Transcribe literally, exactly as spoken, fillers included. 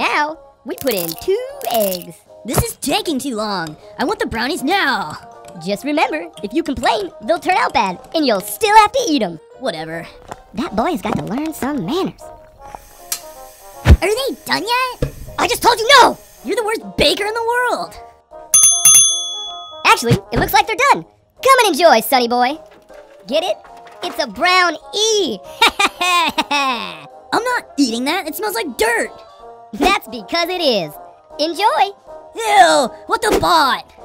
now, we put in two eggs. This is taking too long. I want the brownies now. Just remember, if you complain, they'll turn out bad, and you'll still have to eat them. Whatever. That boy's got to learn some manners. Are they done yet? I just told you no! You're the worst baker in the world! Actually, it looks like they're done. Come and enjoy, sonny boy. Get it? It's a brown E! I'm not eating that, it smells like dirt! That's because it is. Enjoy! Ew, what the bot?